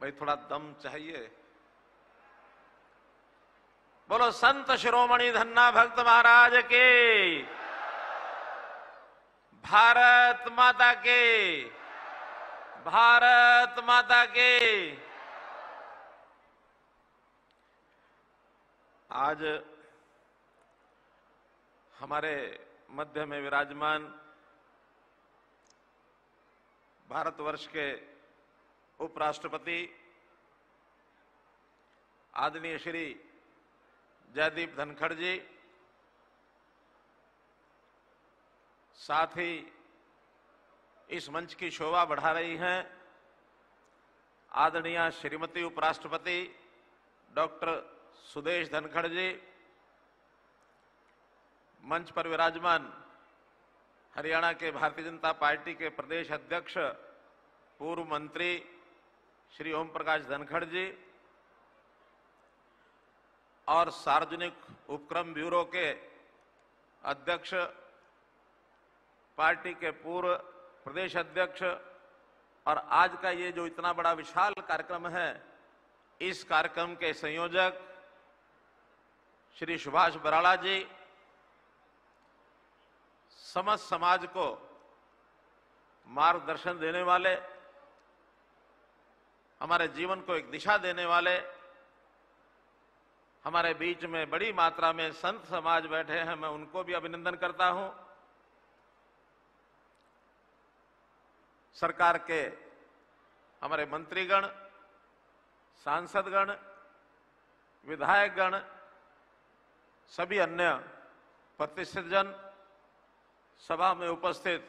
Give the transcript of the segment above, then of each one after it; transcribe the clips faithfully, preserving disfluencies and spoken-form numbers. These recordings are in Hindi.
भाई थोड़ा दम चाहिए। बोलो संत शिरोमणि धन्ना भक्त महाराज के, भारत माता के, भारत माता के। आज हमारे मध्य में विराजमान भारतवर्ष के उपराष्ट्रपति आदरणीय श्री जयदीप धनखड़ जी, साथ ही इस मंच की शोभा बढ़ा रही हैं आदरणीय श्रीमती उपराष्ट्रपति डॉक्टर सुदेश धनखड़ जी, मंच पर विराजमान हरियाणा के भारतीय जनता पार्टी के प्रदेश अध्यक्ष पूर्व मंत्री श्री ओम प्रकाश धनखड़ जी और सार्वजनिक उपक्रम ब्यूरो के अध्यक्ष, पार्टी के पूर्व प्रदेश अध्यक्ष, और आज का ये जो इतना बड़ा विशाल कार्यक्रम है, इस कार्यक्रम के संयोजक श्री सुभाष बराला जी, समस्त समाज को मार्गदर्शन देने वाले, हमारे जीवन को एक दिशा देने वाले, हमारे बीच में बड़ी मात्रा में संत समाज बैठे हैं, मैं उनको भी अभिनंदन करता हूं। सरकार के हमारे मंत्रीगण, सांसदगण, विधायकगण, सभी अन्य प्रतिष्ठितजन, सभा में उपस्थित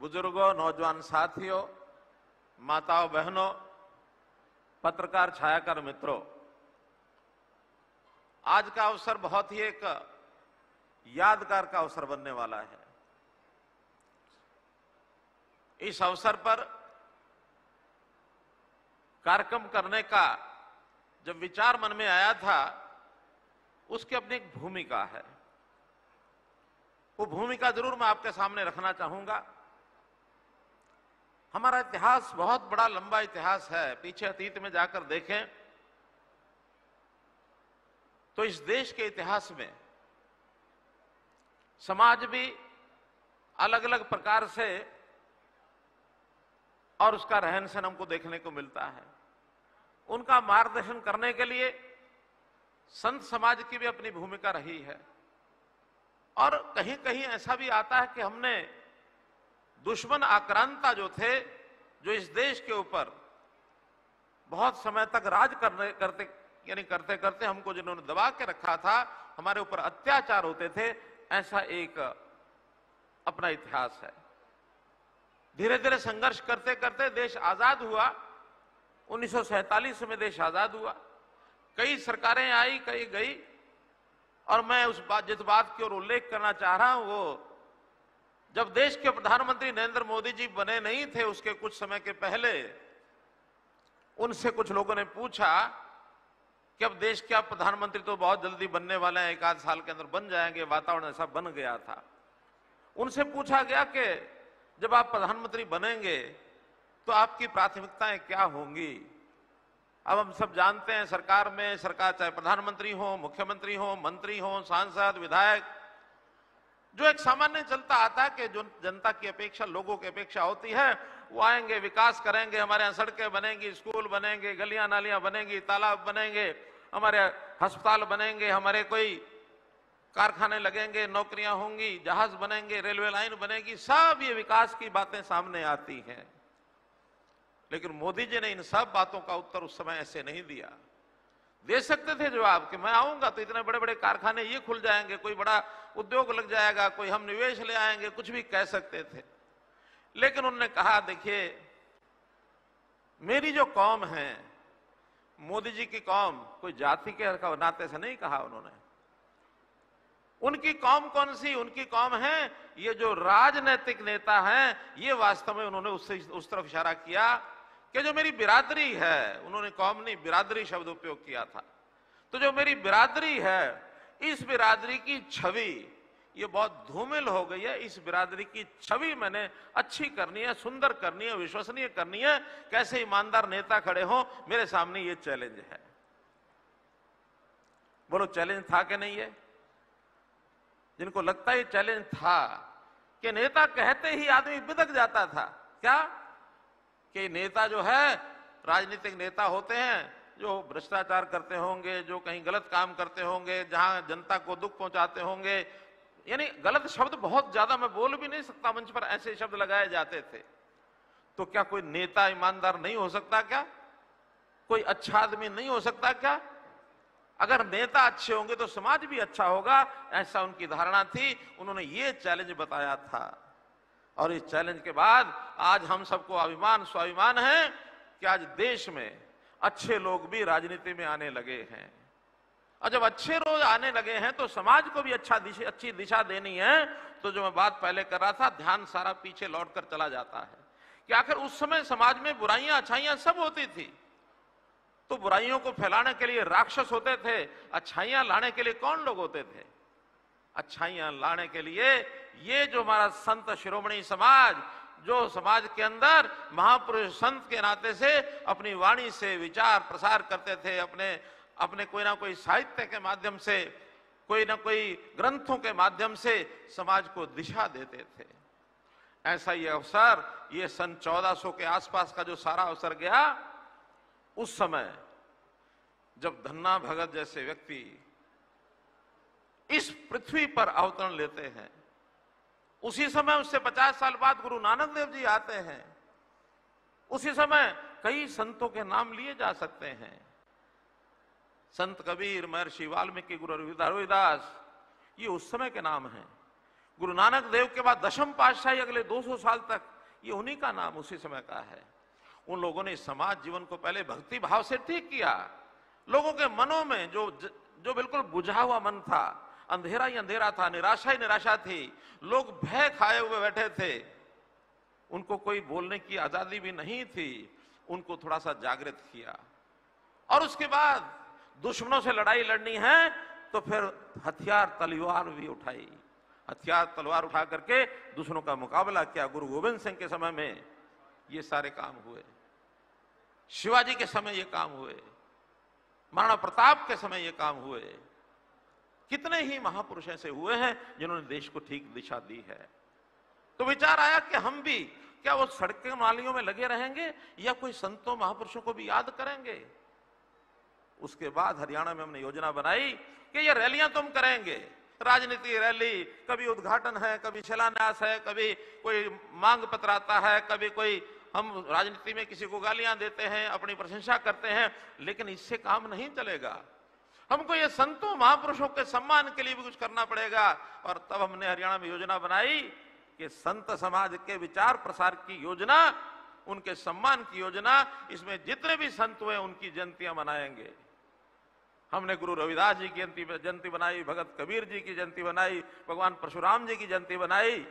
बुजुर्गों, नौजवान साथियों, माताओं बहनों, पत्रकार छायाकार मित्रों, आज का अवसर बहुत ही एक यादगार का अवसर बनने वाला है। इस अवसर पर कार्यक्रम करने का जब विचार मन में आया था, उसकी अपनी एक भूमिका है, वो भूमिका जरूर मैं आपके सामने रखना चाहूंगा। हमारा इतिहास बहुत बड़ा लंबा इतिहास है, पीछे अतीत में जाकर देखें तो इस देश के इतिहास में समाज भी अलग अलग प्रकार से और उसका रहन सहन हमको देखने को मिलता है। उनका मार्गदर्शन करने के लिए संत समाज की भी अपनी भूमिका रही है, और कहीं कहीं ऐसा भी आता है कि हमने दुश्मन आक्रांता जो थे, जो इस देश के ऊपर बहुत समय तक राज करने करते यानी करते करते हमको जिन्होंने दबा के रखा था, हमारे ऊपर अत्याचार होते थे, ऐसा एक अपना इतिहास है। धीरे धीरे संघर्ष करते करते देश आजाद हुआ, उन्नीस सौ सैंतालीस में देश आजाद हुआ। कई सरकारें आई, कई गई, और मैं उस बात जिस बात की ओर उल्लेख करना चाह रहा हूं, वो जब देश के प्रधानमंत्री नरेंद्र मोदी जी बने नहीं थे, उसके कुछ समय के पहले उनसे कुछ लोगों ने पूछा कि अब देश के आप प्रधानमंत्री तो बहुत जल्दी बनने वाले हैं, एक आध साल के अंदर बन जाएंगे, वातावरण ऐसा बन गया था। उनसे पूछा गया कि जब आप प्रधानमंत्री बनेंगे तो आपकी प्राथमिकताएं क्या होंगी। अब हम सब जानते हैं सरकार में, सरकार चाहे प्रधानमंत्री हो, मुख्यमंत्री हो, मंत्री हो, सांसद, विधायक, जो एक सामान्य चलता आता है कि जो जनता की अपेक्षा, लोगों की अपेक्षा होती है, वो आएंगे, विकास करेंगे, हमारे यहाँ सड़कें बनेंगी, स्कूल बनेंगे, गलियां नालियां बनेंगी, तालाब बनेंगे, हमारे अस्पताल बनेंगे, हमारे कोई कारखाने लगेंगे, नौकरियां होंगी, जहाज बनेंगे, रेलवे लाइन बनेगी, सब ये विकास की बातें सामने आती हैं। लेकिन मोदी जी ने इन सब बातों का उत्तर उस समय ऐसे नहीं दिया। दे सकते थे जवाब कि मैं आऊंगा तो इतने बड़े बड़े कारखाने ये खुल जाएंगे, कोई बड़ा उद्योग लग जाएगा, कोई हम निवेश ले आएंगे, कुछ भी कह सकते थे। लेकिन उन्होंने कहा, देखिए मेरी जो कौम है, मोदी जी की कौम कोई जाति के नाते से नहीं कहा उन्होंने, उनकी कौम कौन सी, उनकी कौम है ये जो राजनीतिक नेता हैं, ये वास्तव में उन्होंने उससे उस तरफ इशारा किया कि जो मेरी बिरादरी है, उन्होंने कौम नहीं बिरादरी शब्द उपयोग किया था, तो जो मेरी बिरादरी है, इस बिरादरी की छवि, ये बहुत धूमिल हो गई है, इस बिरादरी की छवि मैंने अच्छी करनी है, सुंदर करनी है, विश्वसनीय करनी है, कैसे ईमानदार नेता खड़े हों, मेरे सामने ये चैलेंज है। बोलो चैलेंज था कि नहीं है? जिनको लगता है चैलेंज था कि नेता कहते ही आदमी बिदक जाता था, क्या कि नेता जो है, राजनीतिक नेता होते हैं जो भ्रष्टाचार करते होंगे, जो कहीं गलत काम करते होंगे, जहां जनता को दुख पहुंचाते होंगे, यानी गलत शब्द बहुत ज्यादा, मैं बोल भी नहीं सकता, मंच पर ऐसे शब्द लगाए जाते थे। तो क्या कोई नेता ईमानदार नहीं हो सकता? क्या कोई अच्छा आदमी नहीं हो सकता? क्या अगर नेता अच्छे होंगे तो समाज भी अच्छा होगा, ऐसा उनकी धारणा थी। उन्होंने ये चैलेंज बताया था और इस चैलेंज के बाद आज हम सबको अभिमान स्वाभिमान है कि आज देश में अच्छे लोग भी राजनीति में आने लगे हैं। और जब अच्छे लोग आने लगे हैं तो समाज को भी अच्छा दिशा, अच्छी दिशा देनी है। तो जो मैं बात पहले कर रहा था, ध्यान सारा पीछे लौट कर चला जाता है कि आखिर उस समय समाज में बुराइयां अच्छाइयां सब होती थी, तो बुराइयों को फैलाने के लिए राक्षस होते थे, अच्छाइयां लाने के लिए कौन लोग होते थे? अच्छाइयां लाने के लिए ये जो हमारा संत शिरोमणि समाज, जो समाज के अंदर महापुरुष संत के नाते से अपनी वाणी से विचार प्रसार करते थे, अपने अपने कोई ना कोई साहित्य के माध्यम से, कोई ना कोई ग्रंथों के माध्यम से समाज को दिशा देते थे। ऐसा ये अवसर, ये सन चौदह सौ के आसपास का जो सारा अवसर गया, उस समय जब धन्ना भगत जैसे व्यक्ति इस पृथ्वी पर अवतरण लेते हैं, उसी समय उससे पचास साल बाद गुरु नानक देव जी आते हैं, उसी समय कई संतों के नाम लिए जा सकते हैं, संत कबीर, महर्षि वाल्मीकि, गुरु रविदास, ये उस समय के नाम हैं। गुरु नानक देव के बाद दशम पातशाही अगले दो सौ साल तक, ये उन्हीं का नाम उसी समय का है। उन लोगों ने समाज जीवन को पहले भक्ति भाव से ठीक किया, लोगों के मनों में जो जो बिल्कुल बुझा हुआ मन था, अंधेरा ही अंधेरा था, निराशा ही निराशा थी, लोग भय खाए हुए बैठे थे, उनको कोई बोलने की आजादी भी नहीं थी, उनको थोड़ा सा जागृत किया। और उसके बाद दुश्मनों से लड़ाई लड़नी है तो फिर हथियार तलवार भी उठाई, हथियार तलवार उठा करके दुश्मनों का मुकाबला किया। गुरु गोविंद सिंह के समय में ये सारे काम हुए, शिवाजी के समय ये काम हुए, महाराणा प्रताप के समय ये काम हुए। कितने ही महापुरुष ऐसे हुए हैं जिन्होंने देश को ठीक दिशा दी है। तो विचार आया कि हम भी क्या वो सड़कें नालियों में लगे रहेंगे या कोई संतों महापुरुषों को भी याद करेंगे। उसके बाद हरियाणा में हमने योजना बनाई कि ये रैलियां तो हम करेंगे, राजनीति रैली, कभी उद्घाटन है, कभी शिलान्यास है, कभी कोई मांग पत्र आता है, कभी कोई हम राजनीति में किसी को गालियां देते हैं, अपनी प्रशंसा करते हैं, लेकिन इससे काम नहीं चलेगा। हमको ये संतों महापुरुषों के सम्मान के लिए भी कुछ करना पड़ेगा। और तब हमने हरियाणा में योजना बनाई कि संत समाज के विचार प्रसार की योजना, उनके सम्मान की योजना, इसमें जितने भी संत हुए उनकी जयंतियां मनाएंगे। हमने गुरु रविदास जी की जयंती बनाई, भगत कबीर जी की जयंती बनाई, भगवान परशुराम जी की जयंती बनाई,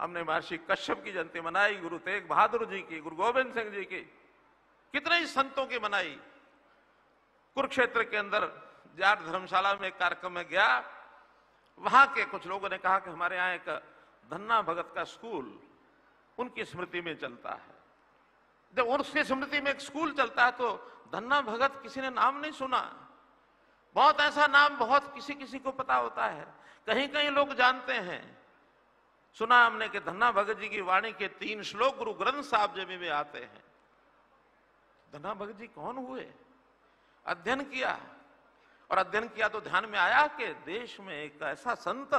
हमने महर्षि कश्यप की जयंती मनाई, गुरु तेग बहादुर जी की, गुरु गोविंद सिंह जी की, कितने ही संतों की मनाई। कुरुक्षेत्र के अंदर जाट धर्मशाला में एक कार्यक्रम में गया, वहां के कुछ लोगों ने कहा कि हमारे यहाँ एक धन्ना भगत का स्कूल उनकी स्मृति में चलता है। जब उनकी स्मृति में एक स्कूल चलता है तो धन्ना भगत किसी ने नाम नहीं सुना। बहुत ऐसा नाम बहुत किसी किसी को पता होता है, कहीं कहीं लोग जानते हैं। सुना हमने कि धन्ना भगत जी की वाणी के तीन श्लोक गुरु ग्रंथ साहब जी में आते हैं। धन्ना भगत जी कौन हुए? अध्ययन किया, और अध्ययन किया तो ध्यान में आया कि देश में एक ऐसा संत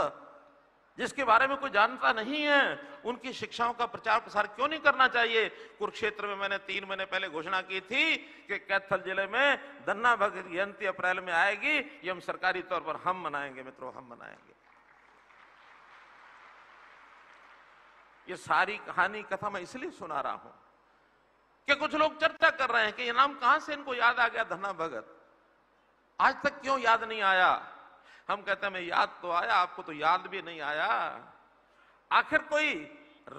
जिसके बारे में कोई जानता नहीं है, उनकी शिक्षाओं का प्रचार प्रसार क्यों नहीं करना चाहिए। कुरुक्षेत्र में मैंने तीन महीने पहले घोषणा की थी कि कैथल जिले में धन्ना भगत जयंती अप्रैल में आएगी, ये हम सरकारी तौर पर हम मनाएंगे मित्रों, हम मनाएंगे। ये सारी कहानी कथा मैं इसलिए सुना रहा हूं कि कुछ लोग चर्चा कर रहे हैं कि ये नाम कहां से इनको याद आ गया, धन्ना भगत आज तक क्यों याद नहीं आया। हम कहते हैं मैं याद तो आया, आपको तो याद भी नहीं आया। आखिर कोई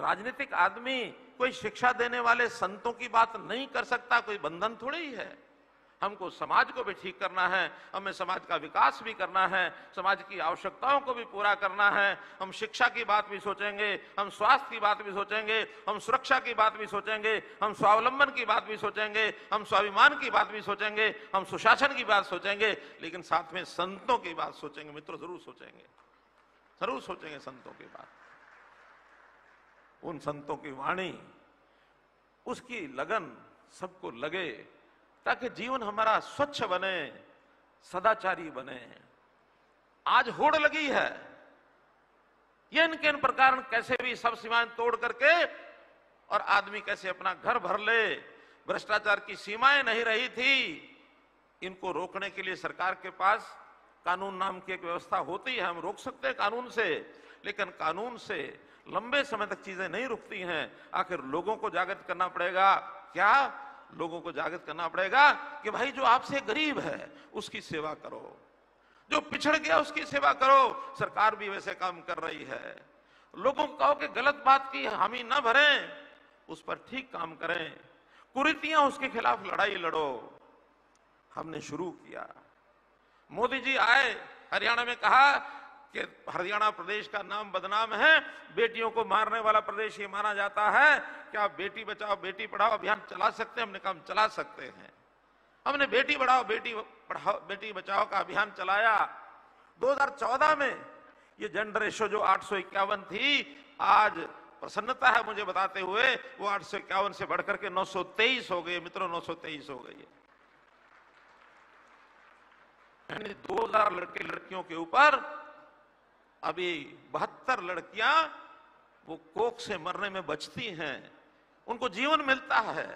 राजनीतिक आदमी कोई शिक्षा देने वाले संतों की बात नहीं कर सकता, कोई बंधन थोड़ी है। हमको समाज को भी ठीक करना है, हमें समाज का विकास भी करना है, समाज की आवश्यकताओं को भी पूरा करना है। हम शिक्षा की बात भी सोचेंगे, हम स्वास्थ्य की बात भी सोचेंगे, हम सुरक्षा की बात भी सोचेंगे, हम स्वावलंबन की बात भी सोचेंगे, हम स्वाभिमान की बात भी सोचेंगे, हम सुशासन की बात सोचेंगे, लेकिन साथ में संतों की बात सोचेंगे। मित्रों, जरूर सोचेंगे, जरूर सोचेंगे संतों की बात। उन संतों की वाणी, उसकी लगन सबको लगे, ताकि जीवन हमारा स्वच्छ बने, सदाचारी बने। आज होड़ लगी है, ये इनके इन प्रकार कैसे भी सब सीमाएं तोड़ करके और आदमी कैसे अपना घर भर ले। भ्रष्टाचार की सीमाएं नहीं रही थी। इनको रोकने के लिए सरकार के पास कानून नाम की एक व्यवस्था होती है, हम रोक सकते हैं कानून से, लेकिन कानून से लंबे समय तक चीजें नहीं रुकती हैं। आखिर लोगों को जागृत करना पड़ेगा। क्या? लोगों को जागृत करना पड़ेगा कि भाई जो आपसे गरीब है उसकी सेवा करो, जो पिछड़ गया उसकी सेवा करो। सरकार भी वैसे काम कर रही है। लोगों को कहो कि गलत बात की हामी न भरें, उस पर ठीक काम करें, कुरीतियां उसके खिलाफ लड़ाई लड़ो। हमने शुरू किया। मोदी जी आए, हरियाणा में कहा कि हरियाणा प्रदेश का नाम बदनाम है, बेटियों को मारने वाला प्रदेश ये माना जाता है। क्या बेटी बचाओ बेटी पढ़ाओ अभियान चला सकते हैं? हमने कहा हम चला सकते हैं। हमने बेटी बढ़ाओ बेटी पढ़ाओ बेटी बचाओ का अभियान चलाया। दो हज़ार चौदह में ये जेंडर रेशो जो आठ सौ इक्यावन थी, आज प्रसन्नता है मुझे बताते हुए वो आठ सौ इक्यावन से बढ़कर के नौ सौ तेईस हो गई। मित्रों, नौ सौ तेईस हो गई है। यानी दो हज़ार लड़के लड़कियों के ऊपर अभी बहत्तर लड़कियां वो कोख से मरने में बचती हैं, उनको जीवन मिलता है।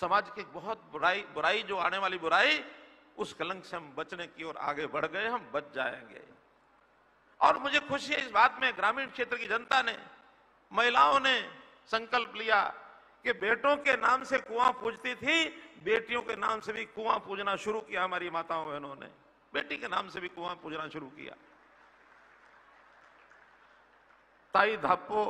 समाज की बहुत बुराई बुराई जो आने वाली बुराई, उस कलंक से हम बचने की ओर आगे बढ़ गए। हम बच जाएंगे। और मुझे खुशी है इस बात में, ग्रामीण क्षेत्र की जनता ने, महिलाओं ने संकल्प लिया कि बेटों के नाम से कुआं पूजती थी, बेटियों के नाम से भी कुआं पूजना शुरू किया। हमारी माताओं बहनों ने बेटी के नाम से भी कुआं पूजना शुरू किया। ताई धापो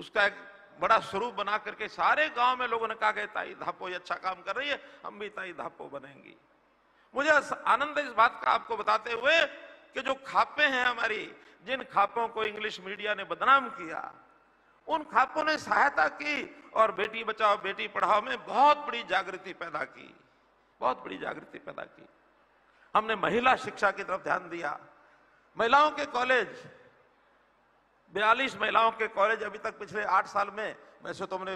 उसका एक बड़ा स्वरूप बना करके सारे गांव में लोगों ने कहा कि ताई धापो ये अच्छा काम कर रही है, हम भी ताई धापो बनेंगी। मुझे आनंद है इस बात का आपको बताते हुए कि जो खापे हैं हमारी, जिन खापों को इंग्लिश मीडिया ने बदनाम किया, उन खापों ने सहायता की और बेटी बचाओ बेटी पढ़ाओ में बहुत बड़ी जागृति पैदा की, बहुत बड़ी जागृति पैदा की। हमने महिला शिक्षा की तरफ ध्यान दिया। महिलाओं के कॉलेज, बयालीस महिलाओं के कॉलेज अभी तक पिछले आठ साल में, वैसे तो हमने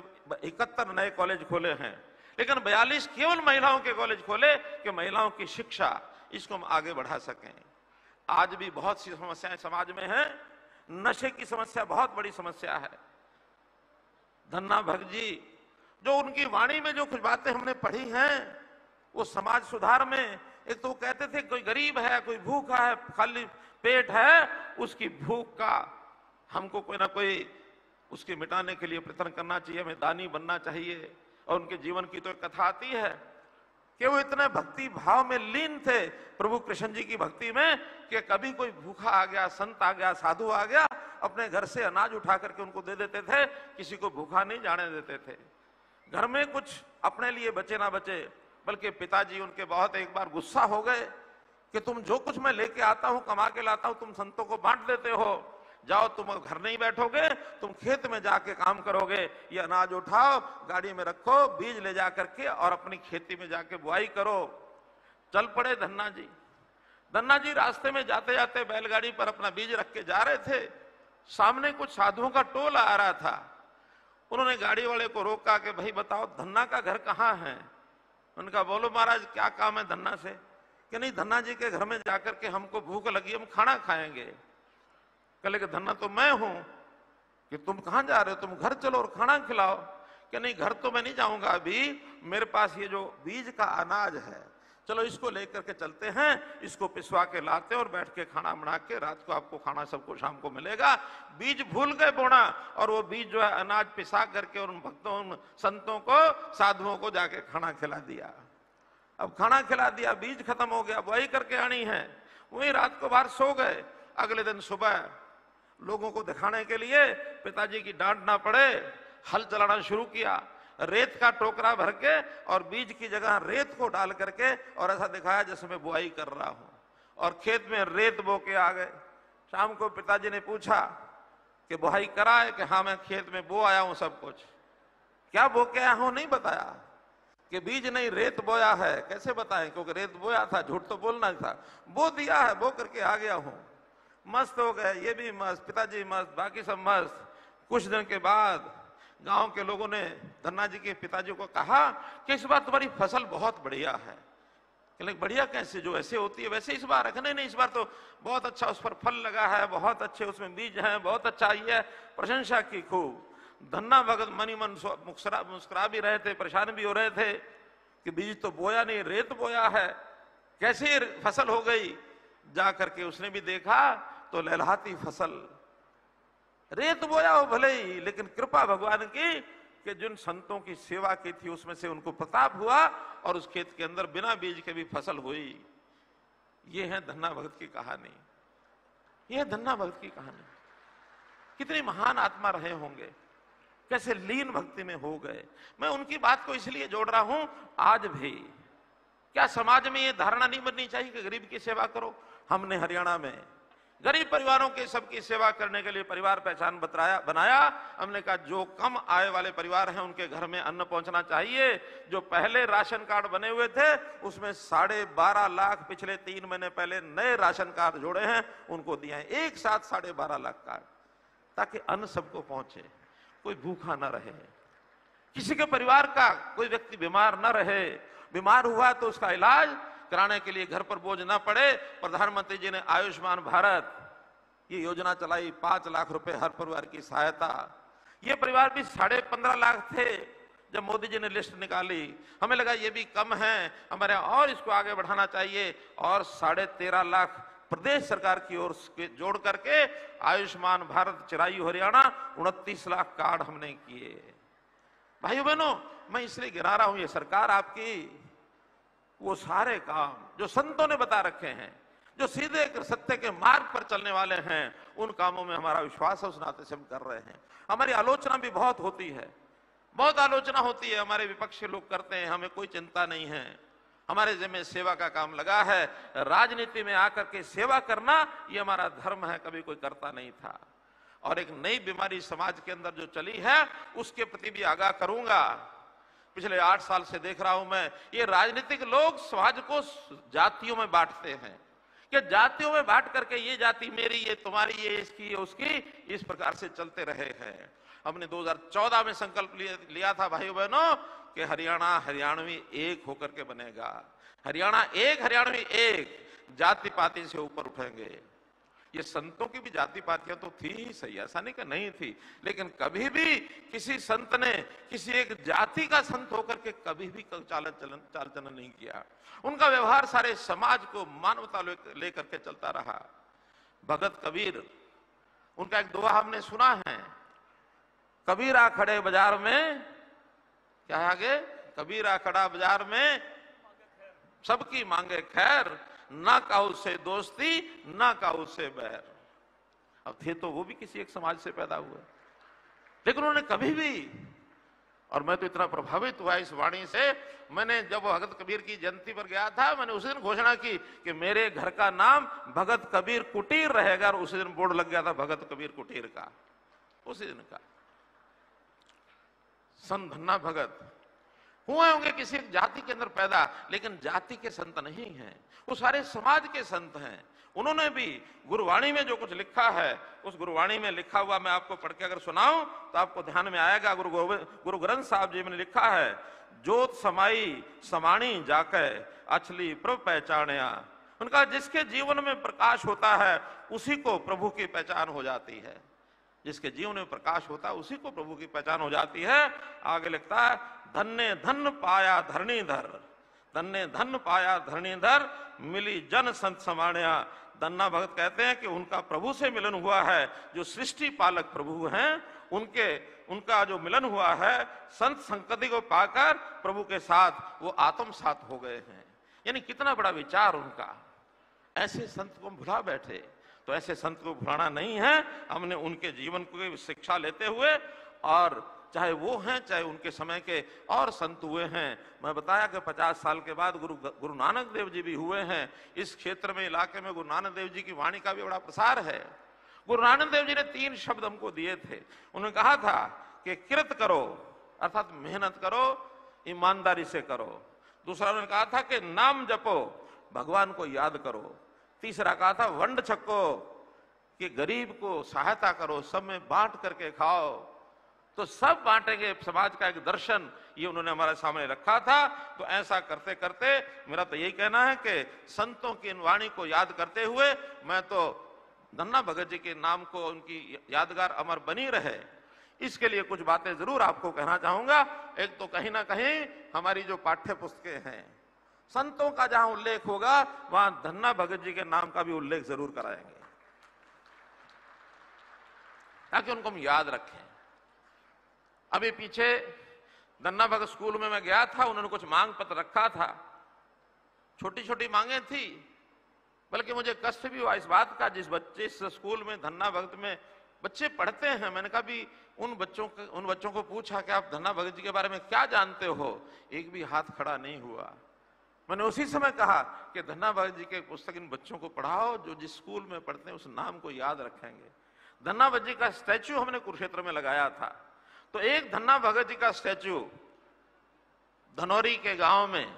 इकहत्तर नए कॉलेज खोले हैं, लेकिन बयालीस केवल महिलाओं के कॉलेज खोले कि महिलाओं की शिक्षा, इसको हम आगे बढ़ा सकें। आज भी बहुत सी समस्याएं समाज में हैं। नशे की समस्या बहुत बड़ी समस्या है। धन्ना भक्त जी, जो उनकी वाणी में जो कुछ बातें हमने पढ़ी हैं, वो समाज सुधार में, एक तो वो कहते थे कोई गरीब है, कोई भूखा है, खाली पेट है, उसकी भूख का हमको कोई ना कोई उसके मिटाने के लिए प्रयत्न करना चाहिए, हमें दानी बनना चाहिए। और उनके जीवन की तो एक कथा आती है कि वो इतने भक्ति भाव में लीन थे प्रभु कृष्ण जी की भक्ति में कि कभी कोई भूखा आ गया, संत आ गया, साधु आ गया, अपने घर से अनाज उठा करके उनको दे देते थे, किसी को भूखा नहीं जाने देते थे। घर में कुछ अपने लिए बचे ना बचे, बल्कि पिताजी उनके बहुत एक बार गुस्सा हो गए कि तुम जो कुछ मैं लेके आता हूँ, कमा के लाता हूँ, तुम संतों को बांट देते हो। जाओ, तुम घर नहीं बैठोगे, तुम खेत में जाके काम करोगे। ये अनाज उठाओ, गाड़ी में रखो, बीज ले जा करके और अपनी खेती में जाके बुआई करो। चल पड़े धन्ना जी। धन्ना जी रास्ते में जाते जाते बैलगाड़ी पर अपना बीज रख के जा रहे थे। सामने कुछ साधुओं का टोला आ रहा था। उन्होंने गाड़ी वाले को रोका कि भाई बताओ धन्ना का घर कहाँ है। उनका बोलो महाराज क्या काम है धन्ना से। कि नहीं, धन्ना जी के घर में जाकर के हमको भूख लगी, हम खाना खाएंगे। कहले कि धन्ना तो मैं हूं, कि तुम कहाँ जा रहे हो, तुम घर चलो और खाना खिलाओ। कि नहीं, घर तो मैं नहीं जाऊंगा, अभी मेरे पास ये जो बीज का अनाज है, चलो इसको लेकर के चलते हैं, इसको पिसवा के लाते हैं और बैठ के खाना बना के रात को आपको खाना सबको शाम को मिलेगा। बीज भूल गए बोना, और वो बीज जो है अनाज पिसा करके उन भक्तों, उन संतों को, साधुओं को जाके खाना खिला दिया। अब खाना खिला दिया, बीज खत्म हो गया, वही करके आनी है। वही रात को बाहर सो गए। अगले दिन सुबह लोगों को दिखाने के लिए पिताजी की डांट ना पड़े, हल चलाना शुरू किया। रेत का टोकरा भर के और बीज की जगह रेत को डाल करके और ऐसा दिखाया जैसे मैं बुआई कर रहा हूँ, और खेत में रेत बो के आ गए। शाम को पिताजी ने पूछा कि बुआई कराए कि हाँ मैं खेत में बो आया हूँ, सब कुछ क्या बो के आया हूँ नहीं बताया, कि बीज नहीं रेत बोया है, कैसे बताएं क्योंकि रेत बोया था, झूठ तो बोलना था, बो दिया है, बो करके आ गया हूँ। मस्त हो गए, ये भी मस्त, पिताजी मस्त, बाकी सब मस्त। कुछ दिन के बाद गांव के लोगों ने धन्ना जी के पिताजी को कहा कि इस बार तुम्हारी फसल बहुत बढ़िया है। लेकिन बढ़िया कैसे, जो ऐसे होती है वैसे इस बार रखने नहीं, इस बार तो बहुत अच्छा उस पर फल लगा है, बहुत अच्छे उसमें बीज हैं, बहुत अच्छा ये है। प्रशंसा की खूब। धन्ना भगत मनी मन मुस्कुरा भी रहे थे, परेशान भी हो रहे थे कि बीज तो बोया नहीं रेत बोया है, कैसे फसल हो गई। जा करके उसने भी देखा तो लहलहाती फसल, रेत बोया हो भले ही, लेकिन कृपा भगवान की कि जिन संतों की सेवा की थी उसमें से उनको प्रताप हुआ और उस खेत के अंदर बिना बीज के भी फसल हुई। ये है धन्ना भगत की कहानी, ये है धन्ना भगत की कहानी। कितने महान आत्मा रहे होंगे, कैसे लीन भक्ति में हो गए। मैं उनकी बात को इसलिए जोड़ रहा हूं, आज भी क्या समाज में ये धारणा नहीं बननी चाहिए कि गरीब की सेवा करो। हमने हरियाणा में गरीब परिवारों के सबकी सेवा करने के लिए परिवार पहचान बताया बनाया। हमने कहा जो कम आय वाले परिवार हैं उनके घर में अन्न पहुंचना चाहिए। जो पहले राशन कार्ड बने हुए थे उसमें साढ़े बारह लाख पिछले तीन महीने पहले नए राशन कार्ड जोड़े हैं, उनको दिए हैं एक साथ साढ़े बारह लाख कार्ड, ताकि अन्न सबको पहुंचे, कोई भूखा ना रहे, किसी के परिवार का कोई व्यक्ति बीमार ना रहे। बीमार हुआ तो उसका इलाज कराने के लिए घर पर बोझ ना पड़े। प्रधानमंत्री जी ने आयुष्मान भारत ये योजना चलाई, पांच लाख रुपए हर परिवार की सहायता। ये परिवार भी साढ़े पंद्रह लाख थे जब मोदी जी ने लिस्ट निकाली। हमें लगा ये भी कम है, हमारे और इसको आगे बढ़ाना चाहिए, और साढ़े तेरह लाख प्रदेश सरकार की ओर जोड़ करके आयुष्मान भारत चिरायु हरियाणा उनतीस लाख कार्ड हमने किए। भाइयों बहनों, मैं इसलिए गिना रहा हूं, ये सरकार आपकी वो सारे काम जो संतों ने बता रखे हैं, जो सीधे सत्य के मार्ग पर चलने वाले हैं, उन कामों में हमारा विश्वास है, उस नाते से हम कर रहे हैं। हमारी आलोचना भी बहुत होती है, बहुत आलोचना होती है, हमारे विपक्षी लोग करते हैं, हमें कोई चिंता नहीं है, हमारे जिम्मे सेवा का काम लगा है। राजनीति में आकर के सेवा करना ये हमारा धर्म है, कभी कोई करता नहीं था। और एक नई बीमारी समाज के अंदर जो चली है उसके प्रति भी आगाह करूंगा। पिछले आठ साल से देख रहा हूं मैं, ये राजनीतिक लोग समाज को जातियों में बांटते हैं, कि जातियों में बांट करके ये जाति मेरी, ये तुम्हारी, ये इसकी, ये उसकी, इस प्रकार से चलते रहे हैं। हमने दो हज़ार चौदह में संकल्प लिया था भाइयों बहनों कि हरियाणा हरियाणवी एक होकर के बनेगा, हरियाणा एक हरियाणवी एक, जाति पाति से ऊपर उठेंगे। ये संतों की भी जाति पातियां तो थी ही सही, ऐसा नहीं कि नहीं थी, लेकिन कभी भी किसी संत ने किसी एक जाति का संत होकर के कभी भी चाल चलन चाल चलन नहीं किया। उनका व्यवहार सारे समाज को मानवता लेकर के चलता रहा। भगत कबीर, उनका एक दोहा हमने सुना है, कबीरा खड़े बाजार में, क्या है आगे, कबीरा खड़ा बाजार में सबकी मांगे खैर, ना काऊ से दोस्ती ना काऊ से बैर। अब थे तो वो भी किसी एक समाज से पैदा हुए, लेकिन उन्होंने कभी भी, और मैं तो इतना प्रभावित हुआ इस वाणी से, मैंने जब भगत कबीर की जयंती पर गया था, मैंने उसी दिन घोषणा की कि मेरे घर का नाम भगत कबीर कुटीर रहेगा, और उसी दिन बोर्ड लग गया था भगत कबीर कुटीर का, उसी दिन का। संत धन्ना भगत हुए होंगे किसी जाति के अंदर पैदा, लेकिन जाति के संत नहीं हैं, वो सारे समाज के संत हैं। उन्होंने भी गुरुवाणी में जो कुछ लिखा है, उस गुरुवाणी में लिखा हुआ मैं आपको पढ़ के अगर सुनाऊं तो आपको ध्यान में आएगा। गुरु गोविंद गुरु ग्रंथ साहब जी में लिखा है, जोत समाई समाणी जाके अछली प्रभु पहचानया। उनका जिसके जीवन में प्रकाश होता है उसी को प्रभु की पहचान हो जाती है, जिसके जीवन में प्रकाश होता है उसी को प्रभु की पहचान हो जाती है। आगे लिखता है, धन्य धन पाया धरणीधर, धन्य धन पाया धरणीधर, मिली जन संत समाणया। धन्ना भगत कहते हैं कि उनका प्रभु से मिलन हुआ है, जो सृष्टि पालक प्रभु हैं, उनके उनका जो मिलन हुआ है, संत संगति को पाकर प्रभु के साथ वो आत्मसात हो गए हैं। यानी कितना बड़ा विचार उनका। ऐसे संत को हम भुला बैठे, तो ऐसे संत को भुलाना नहीं है। हमने उनके जीवन को शिक्षा लेते हुए और चाहे वो हैं चाहे उनके समय के और संत हुए हैं। मैं बताया कि पचास साल के बाद गुरु गुरु नानक देव जी भी हुए हैं। इस क्षेत्र में, इलाके में गुरु नानक देव जी की वाणी का भी बड़ा प्रसार है। गुरु नानक देव जी ने तीन शब्द हमको दिए थे। उन्होंने कहा था कि कृत करो अर्थात मेहनत करो, ईमानदारी से करो। दूसरा उन्होंने कहा था कि नाम जपो, भगवान को याद करो। तीसरा कहा था वंड छको, कि गरीब को सहायता करो, सब में बांट करके खाओ तो सब बांटेंगे, समाज का एक दर्शन ये उन्होंने हमारे सामने रखा था। तो ऐसा करते करते मेरा तो यही कहना है कि संतों की इन वाणी को याद करते हुए मैं तो धन्ना भगत जी के नाम को, उनकी यादगार अमर बनी रहे, इसके लिए कुछ बातें जरूर आपको कहना चाहूंगा। एक तो कहीं ना कहीं हमारी जो पाठ्य पुस्तकें हैं, संतों का जहां उल्लेख होगा वहां धन्ना भगत जी के नाम का भी उल्लेख जरूर कराएंगे ताकि उनको हम याद रखें। अभी पीछे धन्ना भगत स्कूल में मैं गया था, उन्होंने कुछ मांग पत्र रखा था, छोटी छोटी मांगे थी, बल्कि मुझे कष्ट भी हुआ इस बात का, जिस बच्चे इस स्कूल में धन्ना भगत में बच्चे पढ़ते हैं, मैंने कहा भी उन बच्चों को उन बच्चों को पूछा कि आप धन्ना भगत जी के बारे में क्या जानते हो, एक भी हाथ खड़ा नहीं हुआ। मैंने उसी समय कहा कि धन्ना भगत जी के पुस्तक इन बच्चों को पढ़ाओ जो जिस स्कूल में पढ़ते हैं उस नाम को याद रखेंगे। धन्ना भगत जी का स्टैचू हमने कुरुक्षेत्र में लगाया था, तो एक धन्ना भगत जी का स्टैचू धनौरी के गांव में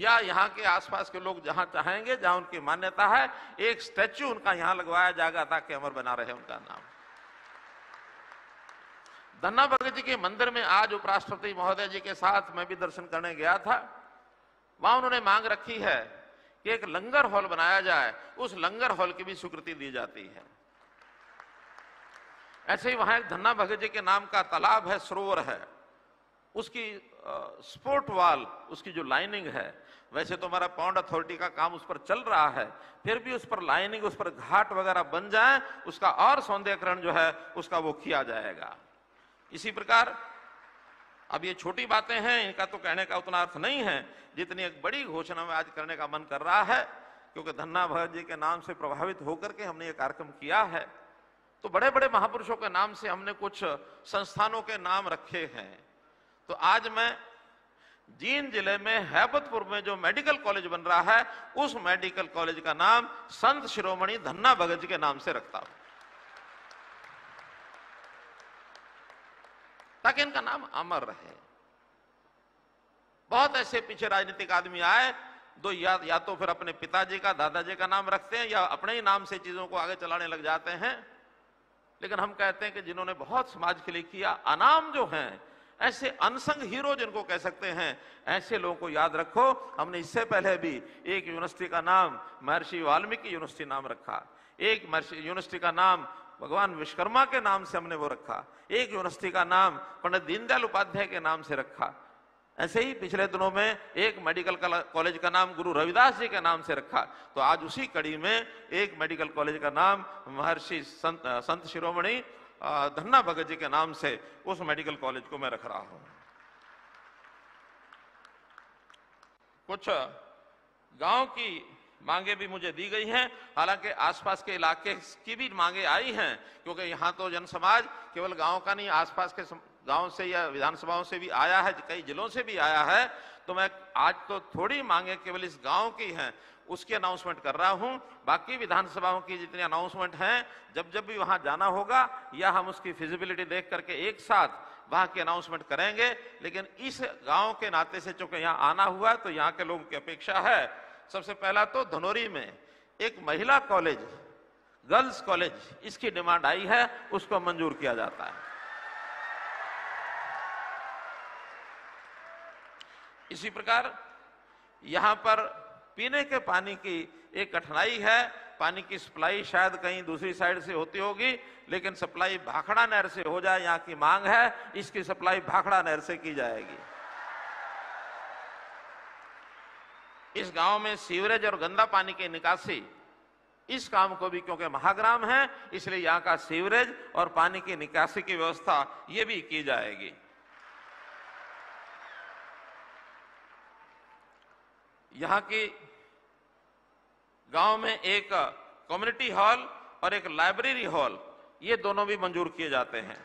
या यहाँ के आसपास के लोग जहाँ चाहेंगे, जहाँ उनकी मान्यता है, एक स्टैचू उनका यहाँ लगवाया जाएगा ताकि अमर बना रहे उनका नाम। धन्ना भगत जी के मंदिर में आज उपराष्ट्रपति महोदय जी के साथ मैं भी दर्शन करने गया था। वहां उन्होंने मांग रखी है कि एक लंगर हॉल बनाया जाए, उस लंगर हॉल की भी स्वीकृति दी जाती है। ऐसे ही वहां एक धन्ना भगत जी के नाम का तालाब है, सरोवर है, उसकी स्पोर्ट वाल, उसकी जो लाइनिंग है, वैसे तो हमारा पौंड अथॉरिटी का काम उस पर चल रहा है, फिर भी उस पर लाइनिंग, उस पर घाट वगैरह बन जाए, उसका और सौंदर्यकरण जो है उसका वो किया जाएगा। इसी प्रकार अब ये छोटी बातें हैं, इनका तो कहने का उतना अर्थ नहीं है जितनी एक बड़ी घोषणा में आज करने का मन कर रहा है, क्योंकि धन्ना भगत जी के नाम से प्रभावित होकर के हमने ये कार्यक्रम किया है। तो बड़े बड़े महापुरुषों के नाम से हमने कुछ संस्थानों के नाम रखे हैं। तो आज मैं जींद जिले में हैबतपुर में जो मेडिकल कॉलेज बन रहा है, उस मेडिकल कॉलेज का नाम संत शिरोमणि धन्ना भगत जी के नाम से रखता हूं, ताकि इनका नाम अमर रहे। बहुत ऐसे पीछे राजनीतिक आदमी आए दो या, या तो फिर अपने पिताजी का, दादाजी का नाम रखते हैं या अपने ही नाम से चीजों को आगे चलाने लग जाते हैं। लेकिन हम कहते हैं कि जिन्होंने बहुत समाज के लिए किया, अनाम जो हैं, ऐसे अनसंग हीरो जिनको कह सकते हैं, ऐसे लोगों को याद रखो। हमने इससे पहले भी एक यूनिवर्सिटी का नाम महर्षि वाल्मीकि यूनिवर्सिटी नाम रखा, एक यूनिवर्सिटी का नाम भगवान विश्वकर्मा के नाम से हमने वो रखा, एक यूनिवर्सिटी का नाम पंडित दीनदयाल उपाध्याय के नाम से रखा। ऐसे ही पिछले दिनों में एक मेडिकल कॉलेज का नाम गुरु रविदास जी के नाम से रखा। तो आज उसी कड़ी में एक मेडिकल कॉलेज का नाम महर्षि संत संत शिरोमणि धन्ना भगत जी के नाम से उस मेडिकल कॉलेज को मैं रख रहा हूं। कुछ गांव की मांगे भी मुझे दी गई हैं, हालांकि आसपास के इलाके की भी मांगे आई हैं, क्योंकि यहाँ तो जन समाज केवल गांव का नहीं, आसपास के गांव से या विधानसभाओं से भी आया है, कई जिलों से भी आया है। तो मैं आज तो थोड़ी मांगे केवल इस गांव की हैं, उसकी अनाउंसमेंट कर रहा हूं। बाकी विधानसभाओं की जितनी अनाउंसमेंट हैं, जब जब भी वहां जाना होगा या हम उसकी फिजिबिलिटी देख करके एक साथ वहां की अनाउंसमेंट करेंगे। लेकिन इस गाँव के नाते से चूंकि यहाँ आना हुआ है तो यहाँ के लोगों की अपेक्षा है। सबसे पहला तो धनौरी में एक महिला कॉलेज, गर्ल्स कॉलेज, इसकी डिमांड आई है, उसको मंजूर किया जाता है। इसी प्रकार यहां पर पीने के पानी की एक कठिनाई है। पानी की सप्लाई शायद कहीं दूसरी साइड से होती होगी, लेकिन सप्लाई भाखड़ा नहर से हो जाए, यहां की मांग है। इसकी सप्लाई भाखड़ा नहर से की जाएगी। इस गांव में सीवरेज और गंदा पानी की निकासी, इस काम को भी, क्योंकि महाग्राम है इसलिए यहाँ का सीवरेज और पानी की निकासी की व्यवस्था ये भी की जाएगी। यहाँ की गांव में एक कम्युनिटी हॉल और एक लाइब्रेरी हॉल, ये दोनों भी मंजूर किए जाते हैं।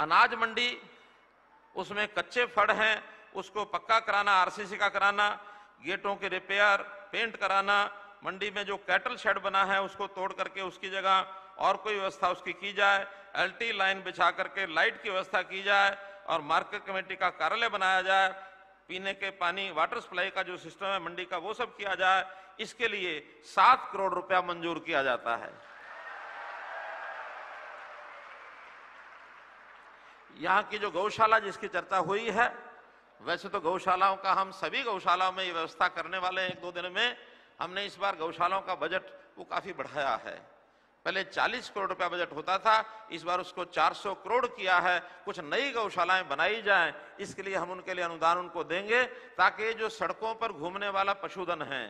अनाज मंडी, उसमें कच्चे फड़ हैं उसको पक्का कराना, आरसीसी का कराना, गेटों के रिपेयर, पेंट कराना, मंडी में जो कैटल शेड बना है उसको तोड़ करके उसकी जगह और कोई व्यवस्था उसकी की जाए, एलटी लाइन बिछा करके लाइट की व्यवस्था की जाए और मार्केट कमेटी का कार्यालय बनाया जाए, पीने के पानी वाटर सप्लाई का जो सिस्टम है मंडी का वो सब किया जाए। इसके लिए सात करोड़ रुपया मंजूर किया जाता है। यहाँ की जो गौशाला जिसकी चर्चा हुई है, वैसे तो गौशालाओं का हम सभी गौशालाओं में ये व्यवस्था करने वाले हैं एक दो दिन में। हमने इस बार गौशालाओं का बजट वो काफ़ी बढ़ाया है, पहले चालीस करोड़ रुपया बजट होता था, इस बार उसको चार सौ करोड़ किया है। कुछ नई गौशालाएं बनाई जाएं, इसके लिए हम उनके लिए अनुदान उनको देंगे, ताकि जो सड़कों पर घूमने वाला पशुधन है,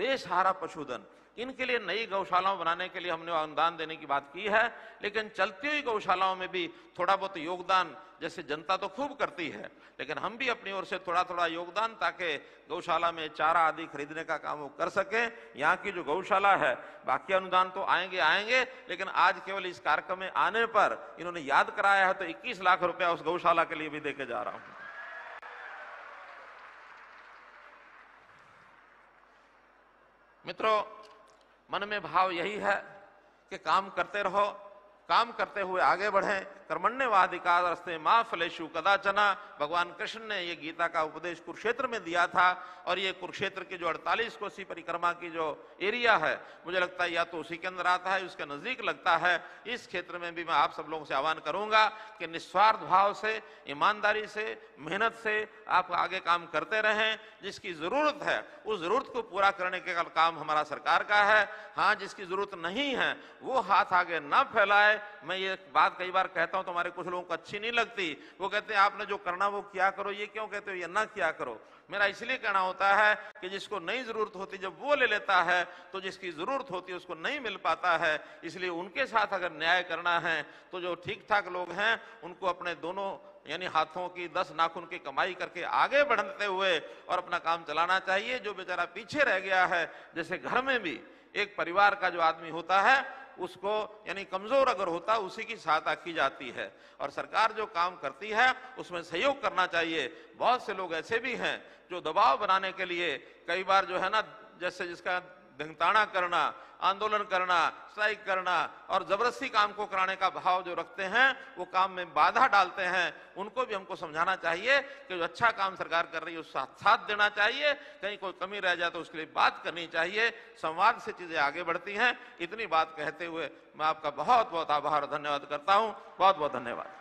बेसहारा पशुधन, इनके लिए नई गौशालाओं बनाने के लिए हमने अनुदान देने की बात की है। लेकिन चलती हुई गौशालाओं में भी थोड़ा बहुत योगदान, जैसे जनता तो खूब करती है लेकिन हम भी अपनी ओर से थोड़ा थोड़ा योगदान, ताकि गौशाला में चारा आदि खरीदने का काम वो कर सकें। यहाँ की जो गौशाला है, बाकी अनुदान तो आएंगे आएंगे लेकिन आज केवल इस कार्यक्रम में आने पर इन्होंने याद कराया है तो इक्कीस लाख रुपया उस गौशाला के लिए भी देके जा रहा हूँ। मित्रों, मन में भाव यही है कि काम करते रहो, काम करते हुए आगे बढ़ें। कर्मण्येवाधिकारस्ते मा फलेषु कदाचन, भगवान कृष्ण ने ये गीता का उपदेश कुरुक्षेत्र में दिया था। और ये कुरुक्षेत्र की जो अड़तालीस कोसी परिक्रमा की जो एरिया है, मुझे लगता है या तो उसी के अंदर आता है, उसके नज़दीक लगता है। इस क्षेत्र में भी मैं आप सब लोगों से आह्वान करूँगा कि निस्वार्थ भाव से, ईमानदारी से, मेहनत से आप आगे काम करते रहें। जिसकी ज़रूरत है उस ज़रूरत को पूरा करने के काम हमारा सरकार का है। हाँ, जिसकी ज़रूरत नहीं है वो हाथ आगे ना फैलाए। मैं ये बात कई बार कहता हूं, तुम्हारे कुछ लोगों को अच्छी नहीं लगती, वो कहते हैं आपने जो करना वो किया करो, ये क्यों कहते हो ये ना किया करो। मेरा इसलिए कहना होता है कि जिसको नहीं जरूरत होती जब वो ले लेता है, तो जिसकी जरूरत होती है उसको नहीं मिल पाता है। इसलिए उनके साथ अगर न्याय करना है तो जो ठीक ठाक लोग हैं उनको अपने दोनों यानी हाथों की दस नाखून की कमाई करके आगे बढ़ते हुए और अपना काम चलाना चाहिए। जो बेचारा पीछे रह गया है, जैसे घर में भी एक परिवार का जो आदमी होता है उसको यानी कमजोर अगर होता उसी की सहायता की जाती है। और सरकार जो काम करती है उसमें सहयोग करना चाहिए। बहुत से लोग ऐसे भी हैं जो दबाव बनाने के लिए कई बार जो है ना, जैसे जिसका धंगताना करना, आंदोलन करना, स्ट्राइक करना और जबरदस्ती काम को कराने का भाव जो रखते हैं वो काम में बाधा डालते हैं। उनको भी हमको समझाना चाहिए कि जो अच्छा काम सरकार कर रही है उसका साथ देना चाहिए, कहीं कोई कमी रह जाए तो उसके लिए बात करनी चाहिए। संवाद से चीज़ें आगे बढ़ती हैं। इतनी बात कहते हुए मैं आपका बहुत बहुत आभार और धन्यवाद करता हूँ। बहुत बहुत धन्यवाद।